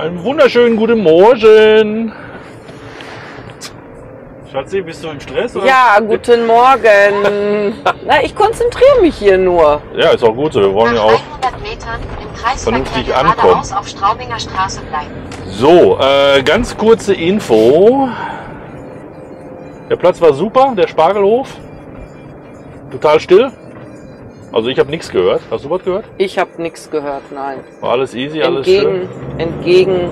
Einen wunderschönen guten Morgen. Schatzi, bist du im Stress? Oder? Ja, guten Morgen. Na, ich konzentriere mich hier nur. Ja, ist auch gut. Wir wollen ja auch vernünftig ankommen. Auf Straubinger Straße bleiben. So, ganz kurze Info. Der Platz war super, der Spargelhof. Total still. Also ich habe nichts gehört. Hast du was gehört? Ich habe nichts gehört, nein. War alles easy, alles schön? Entgegen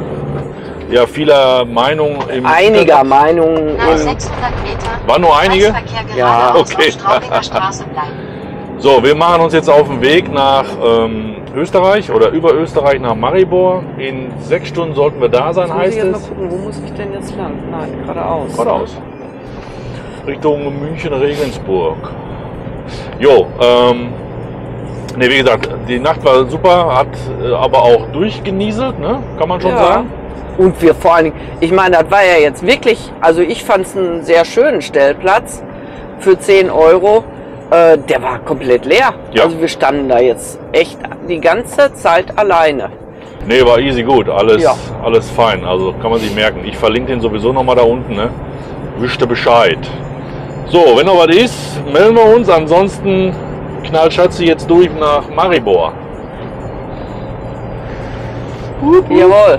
ja, vieler Meinung. Einiger Meinung. Nach 600 Metern. War nur einige? Ja, okay. So, wir machen uns jetzt auf den Weg nach Österreich oder über Österreich nach Maribor. In 6 Stunden sollten wir da sein, heißt es. Mal gucken, wo muss ich denn jetzt lang? Nein, geradeaus. Geradeaus. Richtung München, Regensburg. Jo, ne, wie gesagt, die Nacht war super, hat aber auch durchgenieselt, ne? Kann man schon sagen. Und wir vor allen Dingen, ich meine, das war ja jetzt wirklich, also ich fand es einen sehr schönen Stellplatz für 10 €, der war komplett leer. Ja. Also wir standen da jetzt echt die ganze Zeit alleine. Ne, war easy gut, alles fein, also kann man sich merken. Ich verlinke den sowieso nochmal da unten, ne? Wischt ihr Bescheid. So, wenn noch was ist, melden wir uns. Ansonsten knallt Schatzi jetzt durch nach Maribor. Jawohl.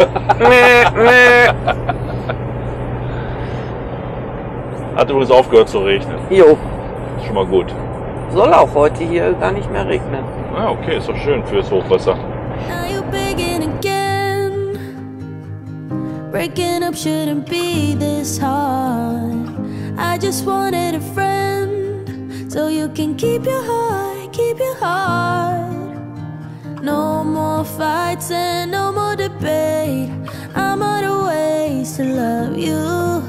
Hat übrigens aufgehört zu regnen. Jo. Ist schon mal gut. Soll auch heute hier gar nicht mehr regnen. Ah, okay, ist doch schön fürs Hochwasser. Breaking up shouldn't be this hard. I just wanted a friend, so you can keep your heart. No more fights and no more debate. I'm out of ways to love you.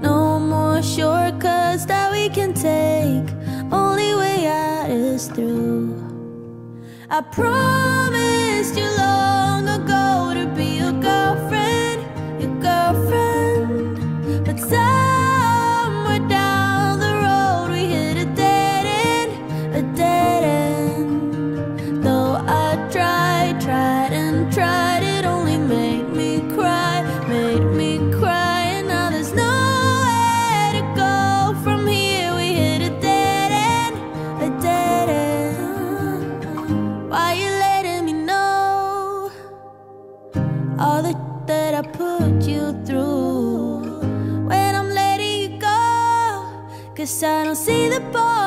No more shortcuts that we can take. Only way out is through. I promised you long ago to be your girlfriend. Girlfriend, but somewhere down the road we hit a dead end, though I tried and tried, it only made me cry, and now there's nowhere to go from here, we hit a dead end, why you letting me know, all the that I put you through, when I'm letting you go, cause I don't see the point,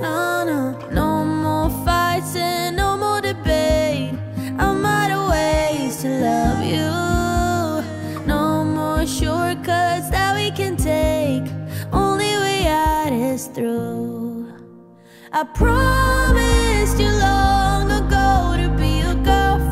no, no, no more fights and no more debate, I'm out of ways to love you, no more shortcuts that we can take, only way out is through, I promised you long ago to be your girlfriend.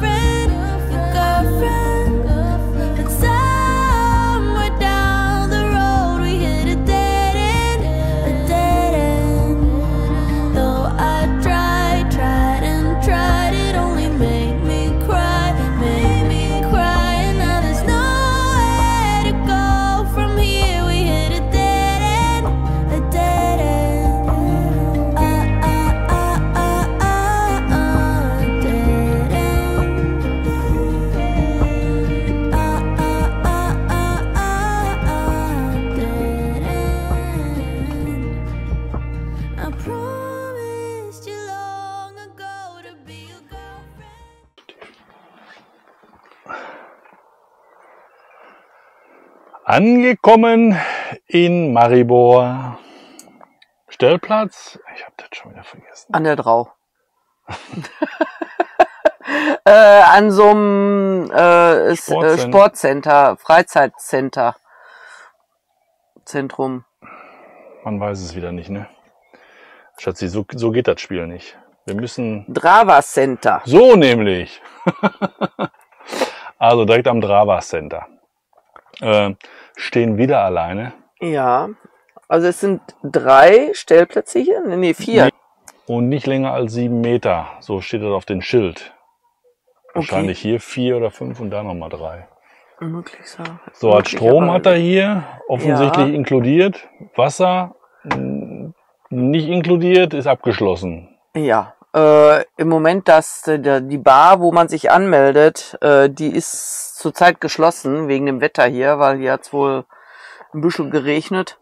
Angekommen in Maribor. Stellplatz? Ich habe das schon wieder vergessen. An der Drau. An so einem Sportcenter, Freizeitcenter. Zentrum. Man weiß es wieder nicht, ne? Schatzi, so geht das Spiel nicht. Wir müssen... Drava Center. So nämlich. Also direkt am Drava Center. Stehen wieder alleine. Ja, also es sind 3 Stellplätze hier, nee, 4. Nee. Und nicht länger als 7 Meter, so steht das auf dem Schild. Okay. Wahrscheinlich hier 4 oder 5 und da nochmal 3. Möglich so. So, als Strom hat er hier offensichtlich inkludiert, Wasser nicht inkludiert, ist abgeschlossen. Ja, Im Moment, dass die Bar, wo man sich anmeldet, die ist zurzeit geschlossen wegen dem Wetter hier, weil hier hat es wohl ein bisschen geregnet.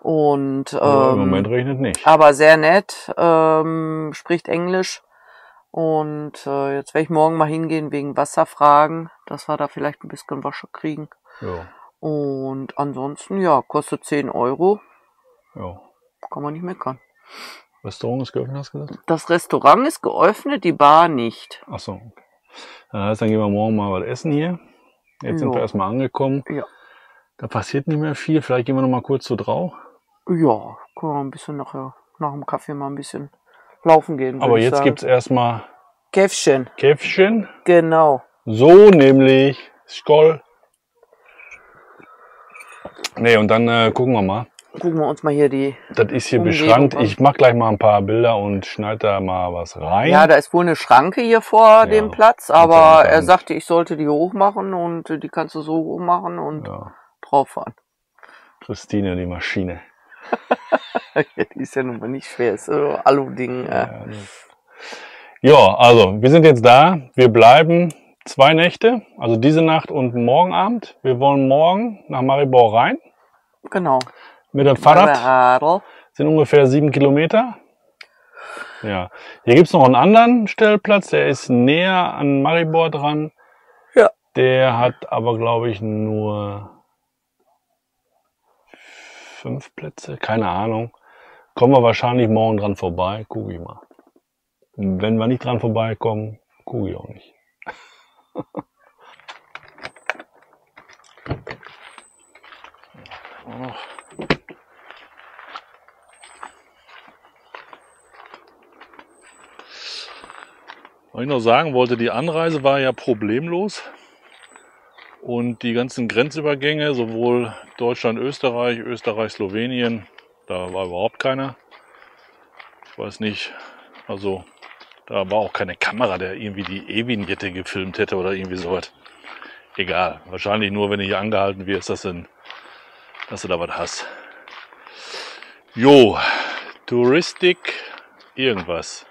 Und im Moment regnet nicht. Aber sehr nett, spricht Englisch. Und jetzt werde ich morgen mal hingehen wegen Wasserfragen, dass wir da vielleicht ein bisschen Wasche kriegen. Ja. Und ansonsten, ja, kostet 10 Euro. Ja. Kann man nicht meckern. Restaurant ist geöffnet, hast du gesagt? Das Restaurant ist geöffnet, die Bar nicht. Ach so. Okay. Das heißt, dann gehen wir morgen mal was essen hier. Jetzt sind wir erstmal angekommen. Ja. Da passiert nicht mehr viel. Vielleicht gehen wir noch mal kurz zu Drau. Ja, können wir ein bisschen nachher, nach dem Kaffee mal ein bisschen laufen gehen. Aber jetzt gibt es erstmal Käffchen. Käffchen? Genau. So nämlich. Skoll. Nee, und dann gucken wir mal. Gucken wir uns mal hier die. Das ist hier beschrankt. Ich mache gleich mal ein paar Bilder und schneide da mal was rein. Ja, da ist wohl eine Schranke hier vor dem Platz, aber er sagte, ich sollte die hochmachen und die kannst du so hochmachen und drauf fahren. Christine, die Maschine. Die ist ja nun mal nicht schwer, ist so Alu-Ding. Ja, also wir sind jetzt da. Wir bleiben 2 Nächte, also diese Nacht und morgen Abend. Wir wollen morgen nach Maribor rein. Genau. Mit dem Fahrrad sind ungefähr 7 Kilometer. Ja. Hier gibt es noch einen anderen Stellplatz, der ist näher an Maribor dran. Ja. Der hat aber, glaube ich, nur 5 Plätze. Keine Ahnung. Kommen wir wahrscheinlich morgen dran vorbei. Guck ich mal. Wenn wir nicht dran vorbeikommen, guck ich auch nicht. Was ich noch sagen wollte, die Anreise war ja problemlos und die ganzen Grenzübergänge, sowohl Deutschland, Österreich, Österreich, Slowenien, da war überhaupt keiner. Ich weiß nicht, also da war auch keine Kamera, der irgendwie die E-Vignette gefilmt hätte oder irgendwie sowas. Egal, wahrscheinlich nur, wenn du hier angehalten wirst, dass du da was hast. Jo, Touristik, irgendwas.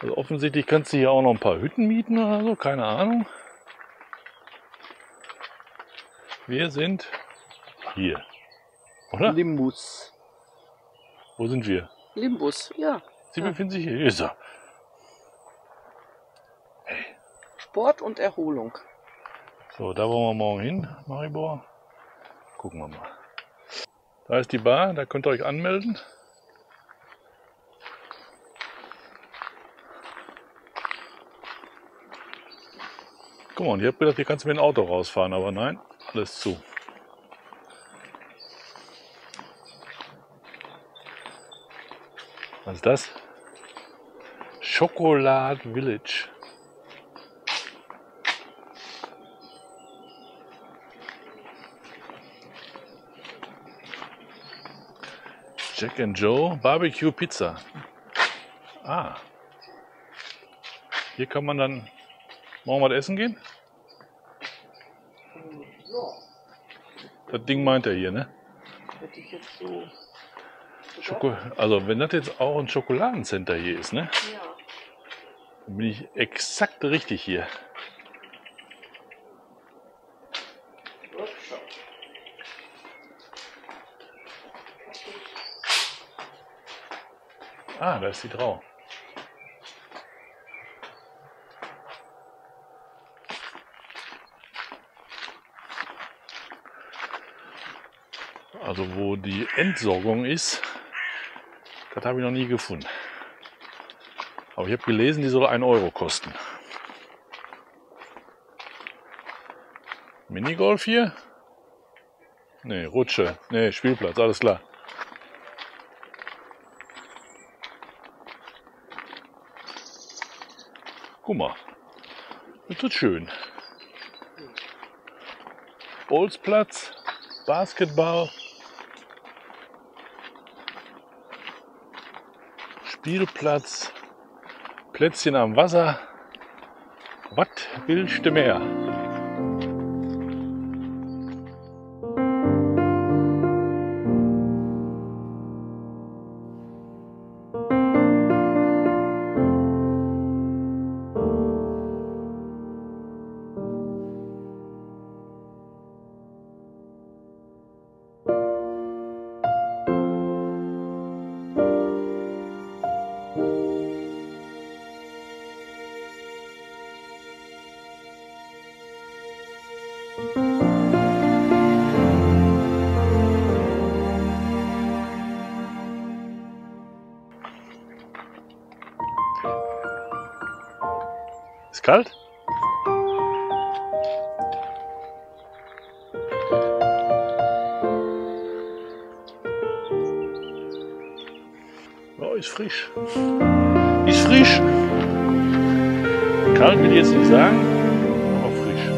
Also offensichtlich kannst du hier auch noch ein paar Hütten mieten oder so, keine Ahnung. Wir sind hier, oder? Limbus. Wo sind wir? Limbus, ja. Sie befinden sich hier. Hier ist er. Hey. Sport und Erholung. So, da wollen wir morgen hin, Maribor. Gucken wir mal. Da ist die Bar, da könnt ihr euch anmelden. Guck mal, ich habe gedacht, hier kannst du mit dem Auto rausfahren, aber nein, alles zu. Was ist das? Chocolate Village. Jack and Joe, Barbecue Pizza. Ah. Hier kann man dann morgen was essen gehen? Ja. Das Ding meint er hier, ne? Hätte ich jetzt so. Also, wenn das jetzt auch ein Schokoladencenter hier ist, ne? Ja. Dann bin ich exakt richtig hier. Ah, da ist die Drau. Also wo die Entsorgung ist, das habe ich noch nie gefunden. Aber ich habe gelesen, die soll 1 Euro kosten. Minigolf hier? Ne, Rutsche. Ne, Spielplatz, alles klar. Guck mal, das wird schön. Bolzplatz, Basketball. Spielplatz, Plätzchen am Wasser, was willst du mehr? Ist kalt? Ja, ist frisch. Ist frisch. Kalt will ich jetzt nicht sagen, aber frisch.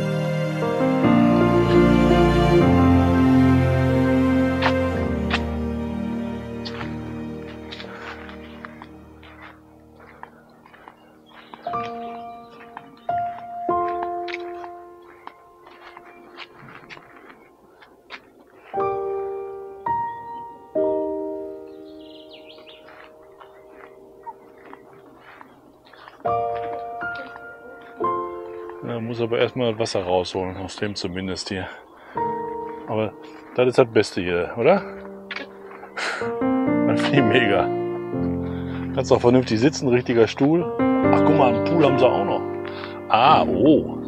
Muss aber erstmal das Wasser rausholen, aus dem zumindest hier. Aber das ist das Beste hier, oder? Man fliegt mega. Kannst auch vernünftig sitzen, richtiger Stuhl. Ach guck mal, einen Pool haben sie auch noch. Ah, oh.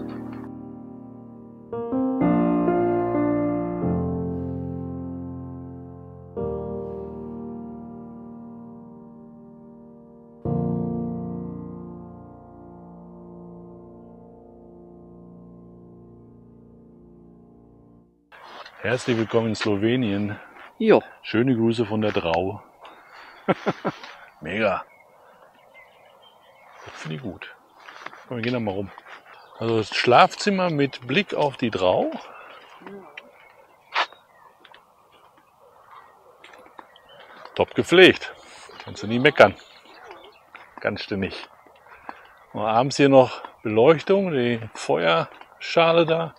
Herzlich willkommen in Slowenien. Jo. Schöne Grüße von der Drau. Mega. Das finde ich gut. Komm, wir gehen da mal rum. Also das Schlafzimmer mit Blick auf die Drau. Top gepflegt. Kannst du nie meckern. Kannst du nicht. Und abends hier noch Beleuchtung, die Feuerschale da.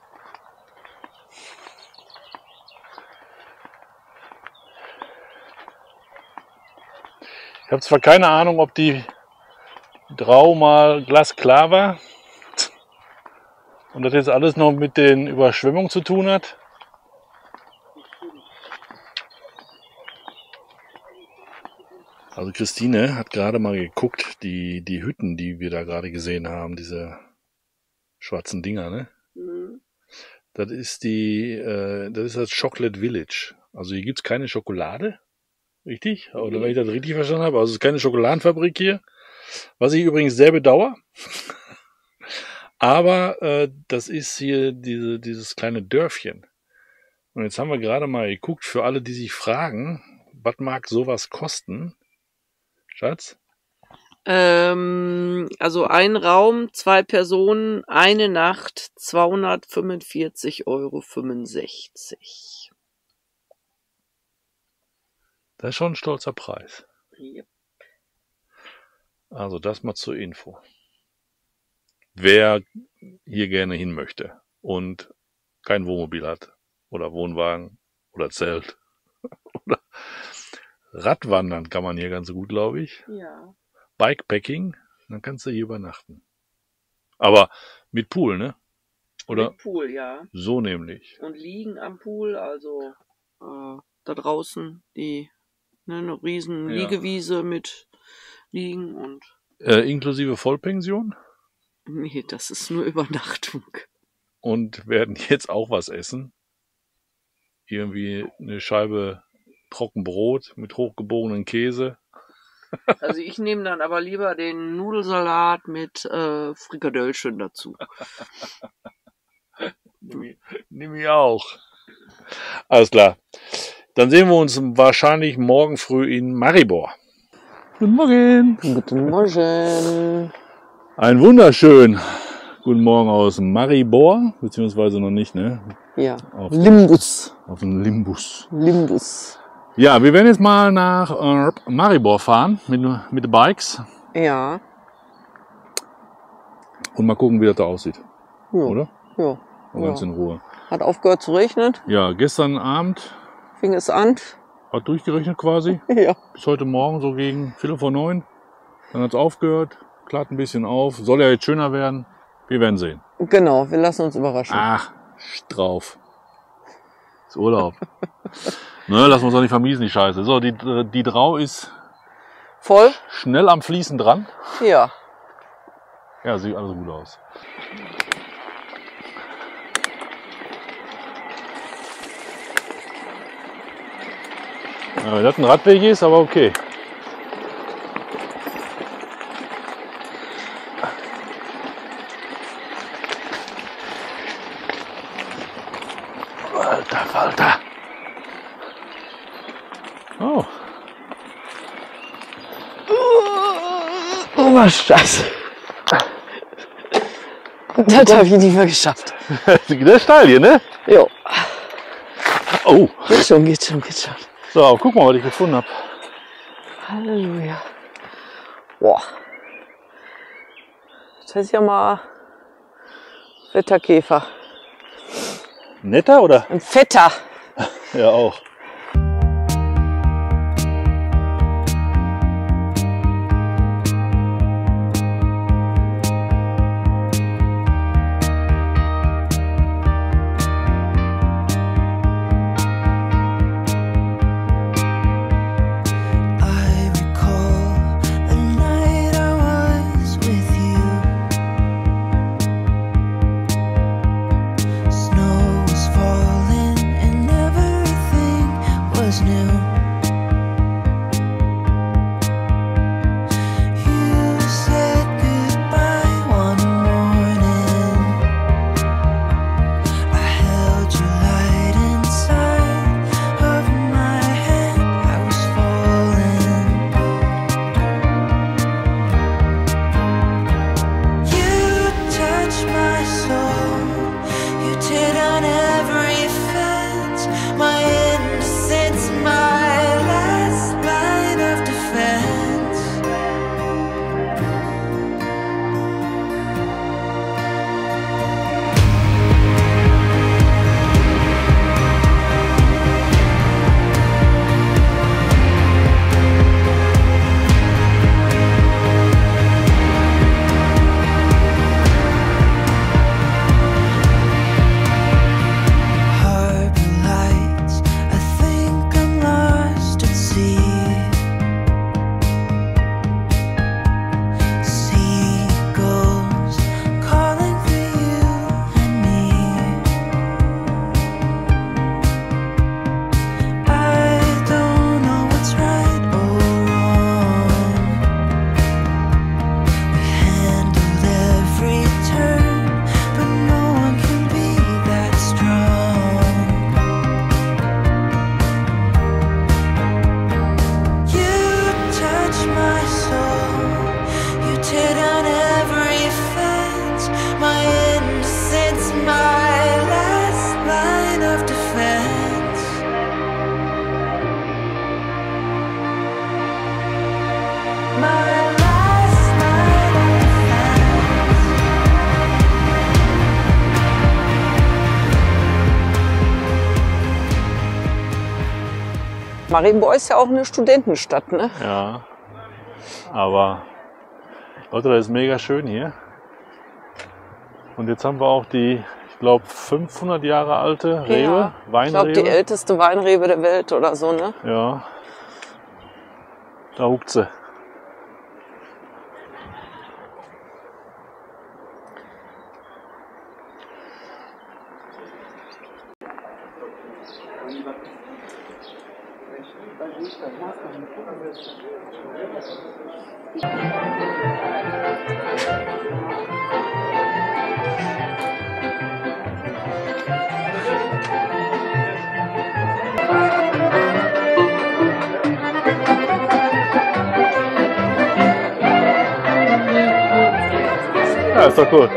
Ich habe zwar keine Ahnung, ob die Drau mal glasklar war und das jetzt alles noch mit den Überschwemmungen zu tun hat. Also Christine hat gerade mal geguckt, die Hütten, die wir da gerade gesehen haben, diese schwarzen Dinger, ne? Mhm. Das ist das Chocolate Village. Also hier gibt es keine Schokolade. Richtig? Oder wenn ich das richtig verstanden habe. Also es ist keine Schokoladenfabrik hier. Was ich übrigens sehr bedauere. Aber das ist hier dieses kleine Dörfchen. Und jetzt haben wir gerade mal geguckt, für alle, die sich fragen, was mag sowas kosten? Schatz? Also ein Raum, 2 Personen, eine Nacht, 245,65 €. Das ist schon ein stolzer Preis. Yep. Also das mal zur Info. Wer hier gerne hin möchte und kein Wohnmobil hat oder Wohnwagen oder Zelt oder Radwandern kann man hier ganz gut, glaube ich. Ja. Bikepacking, dann kannst du hier übernachten. Aber mit Pool, ne? Oder? Mit Pool, ja. So nämlich. Und liegen am Pool, also da draußen die eine riesen Liegewiese mit Liegen und... inklusive Vollpension? Nee, das ist nur Übernachtung. Und werden jetzt auch was essen. Irgendwie eine Scheibe Trockenbrot mit hochgebogenen Käse. Also ich nehme dann aber lieber den Nudelsalat mit Frikadellchen dazu. Nimm ich auch. Alles klar. Dann sehen wir uns wahrscheinlich morgen früh in Maribor. Guten Morgen. Guten Morgen. Ein wunderschönen guten Morgen aus Maribor, beziehungsweise noch nicht, ne? Ja. Auf Limbus. Auf den Limbus. Limbus. Ja, wir werden jetzt mal nach Maribor fahren mit Bikes. Ja. Und mal gucken, wie das da aussieht. Ja. Oder? Ja. Und ganz in Ruhe. Hat aufgehört zu regnen. Ja, gestern Abend fing es an. Hat durchgerechnet quasi. Ja. Bis heute Morgen so gegen Viertel vor 9. Dann hat es aufgehört, klart ein bisschen auf. Soll ja jetzt schöner werden. Wir werden sehen. Genau, wir lassen uns überraschen. Ach, drauf. Ist Urlaub. Ne, lassen wir uns doch nicht vermiesen, die Scheiße. So, die Drau ist voll. Schnell am Fließen dran. Ja. Ja, sieht alles gut aus. Wenn das ein Radweg ist, aber okay. Alter. Oh. Oh, was Scheiße. Das habe ich nicht mehr geschafft. Das steil hier, ne? Jo. Oh. Geht schon, geht schon, geht schon. So, guck mal, was ich gefunden habe. Halleluja. Boah. Das ist ja mal fetter Käfer. Netter oder? Ein fetter. Ja, auch. Maribor ist ja auch eine Studentenstadt, ne? Ja, aber Leute, das ist mega schön hier. Und jetzt haben wir auch die, ich glaube, 500 Jahre alte Rewe, ja, Weinrewe. Ich glaube, die älteste Weinrewe der Welt oder so, ne? Ja, da huckt sie. Ja, ist doch cool.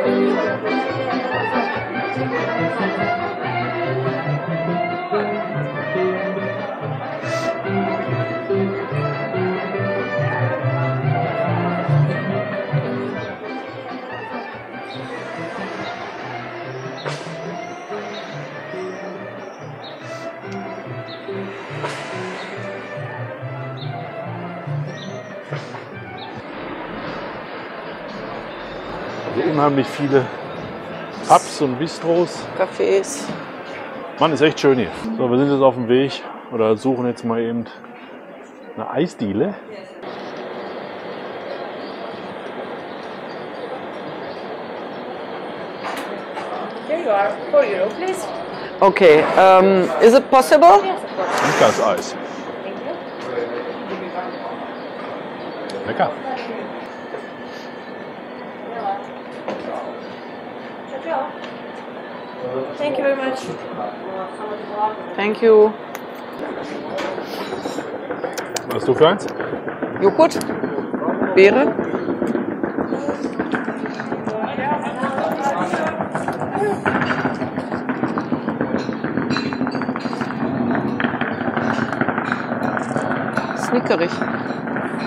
Unheimlich viele Pubs und Bistros, Cafés. Mann, ist echt schön hier. So, wir sind jetzt auf dem Weg oder suchen jetzt mal eben eine Eisdiele. Here you are, for you, please. Okay, is it possible? Yes, of course. Ein Glas Eis. Lecker. Thank you very much. Thank you. Was hast du für eins? Joghurt, Beere. Snickerig.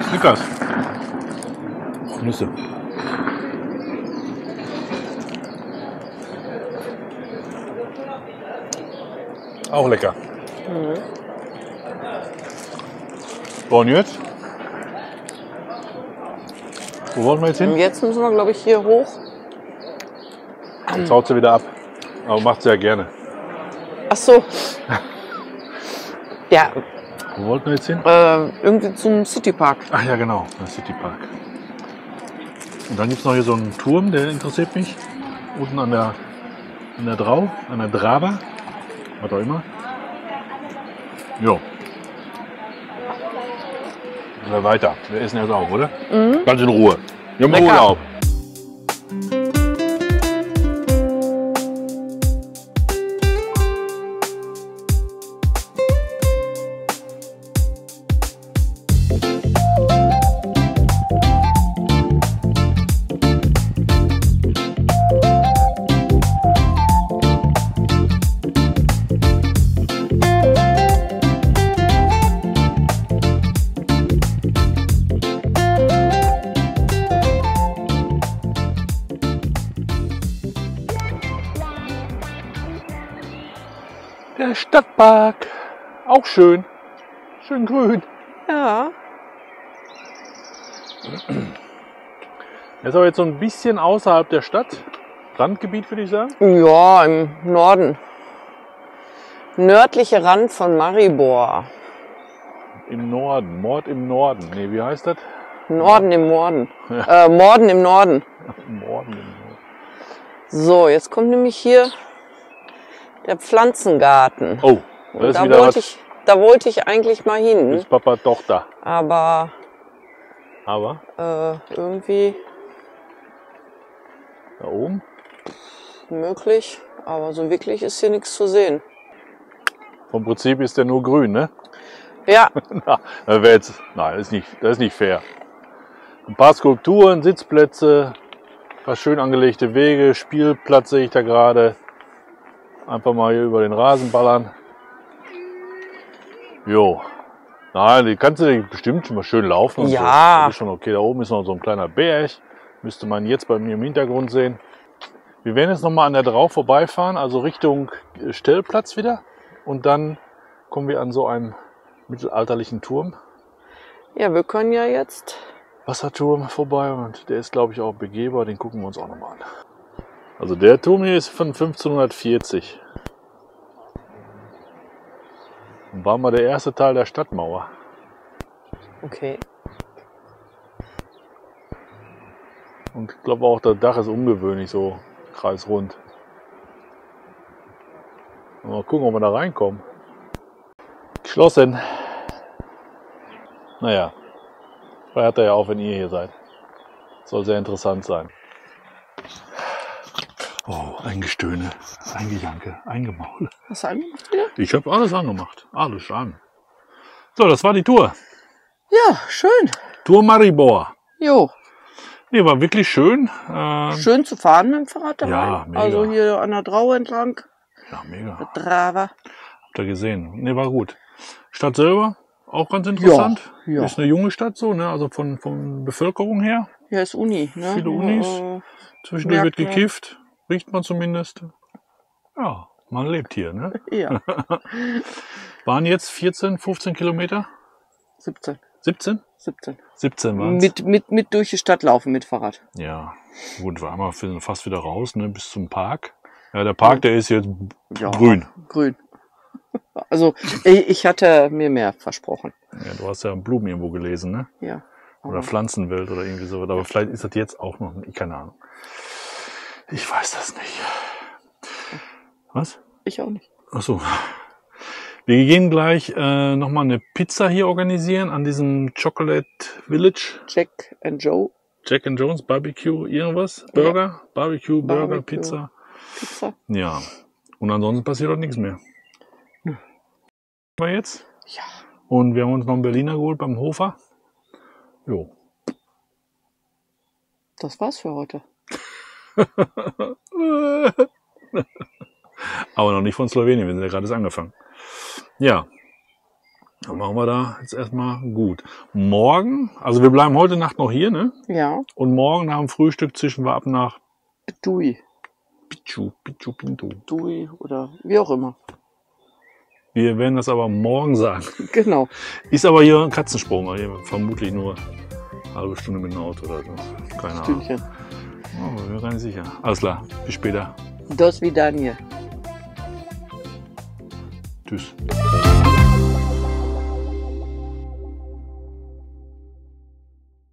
Snickers. Nüsse. Auch lecker. Mhm. So, und jetzt? Wo wollen wir jetzt hin? Und jetzt müssen wir, glaube ich, hier hoch. Jetzt haut sie wieder ab. Aber macht sie ja gerne. Ach so. Ja. Wo wollten wir jetzt hin? Irgendwie zum Citypark. Ach ja, genau, der Citypark. Und dann gibt es noch hier so einen Turm, der interessiert mich. Unten an der Drau, an der Drava. Was auch immer. Jo. Oder weiter. Wir essen jetzt auch, oder? Mhm. Ganz in Ruhe. Wir haben Urlaub. Der Stadtpark, auch schön, schön grün. Ja. Das ist aber jetzt so ein bisschen außerhalb der Stadt, Randgebiet würde ich sagen. Ja, im Norden. Nördlicher Rand von Maribor. Im Norden, Mord im Norden. Nee, wie heißt das? Norden im Morden. Ja. Morden im Norden. Morden im Norden. So, jetzt kommt nämlich hier der Pflanzengarten. Oh, das ist wieder was. Da wollte ich eigentlich mal hin. Ist Papa doch da. Aber? Irgendwie. Da oben? Möglich, aber so wirklich ist hier nichts zu sehen. Vom Prinzip ist der nur grün, ne? Ja. Na, das ist nicht fair. Ein paar Skulpturen, Sitzplätze, ein paar schön angelegte Wege, Spielplatz sehe ich da gerade. Einfach mal hier über den Rasen ballern. Jo. Nein, die kannst du bestimmt schon mal schön laufen. Und ja. So. Das ist schon okay. Da oben ist noch so ein kleiner Berg. Müsste man jetzt bei mir im Hintergrund sehen. Wir werden jetzt nochmal an der Drau vorbeifahren, also Richtung Stellplatz wieder. Und dann kommen wir an so einem mittelalterlichen Turm. Ja, wir können ja jetzt Wasserturm vorbei. Und der ist, glaube ich, auch begehbar. Den gucken wir uns auch nochmal an. Also der Turm hier ist von 1540 und war mal der erste Teil der Stadtmauer. Okay. Und ich glaube auch, das Dach ist ungewöhnlich, so kreisrund. Mal gucken, ob wir da reinkommen. Geschlossen. Naja, feiert er ja auch, wenn ihr hier seid. Soll sehr interessant sein. Oh, ein Gestöhne, ein Gejanke, ein Gemaule. Hast du angemacht wieder? Ich habe alles angemacht. Alles an. So, das war die Tour. Ja, schön. Tour Maribor. Jo. Nee, war wirklich schön. Schön zu fahren mit dem Fahrrad dabei. Ja, mega. Also hier an der Drau entlang. Ja, mega. Drava. Habt ihr gesehen. Nee, war gut. Stadt selber, auch ganz interessant. Ja, ja. Ist eine junge Stadt so, ne? Also von Bevölkerung her. Ja, ist Uni. Ne? Viele Unis. Zwischendurch wird gekifft. Riecht man zumindest. Ja, man lebt hier, ne? Ja. Waren jetzt 14, 15 Kilometer? 17. 17? 17. 17 waren es. Mit durch die Stadt laufen, mit Fahrrad. Ja, gut, wir waren fast wieder raus, ne, bis zum Park. Ja, der Park, der ist jetzt ja, grün. Grün. Also, ich hatte mir mehr versprochen. Ja, du hast ja Blumen irgendwo gelesen, ne? Ja. Oder Pflanzenwelt oder irgendwie so. Aber vielleicht ist das jetzt auch noch, keine Ahnung. Ich weiß das nicht. Was? Ich auch nicht. Ach so. Wir gehen gleich nochmal eine Pizza hier organisieren an diesem Chocolate Village. Jack and Joe. Jack and Jones, Barbecue, irgendwas? Burger? Ja. Barbecue, Burger, Pizza. Ja. Und ansonsten passiert dort nichts mehr. Hm. Wir jetzt. Ja. Und wir haben uns noch einen Berliner geholt beim Hofer. Jo. Das war's für heute. Aber noch nicht von Slowenien, wir sind ja gerade erst angefangen. Ja, dann machen wir da jetzt erstmal gut. Morgen, also wir bleiben heute Nacht noch hier, ne? Ja. Und morgen nach dem Frühstück zischen wir ab nach Ptuj. Ptuj oder wie auch immer. Wir werden das aber morgen sagen. Genau. Ist aber hier ein Katzensprung, also vermutlich nur eine halbe Stunde mit dem Auto oder so. Keine Ahnung. Stündchen. Oh, wir sind ganz sicher. Alles klar, bis später. Dos Vidanier. Tschüss.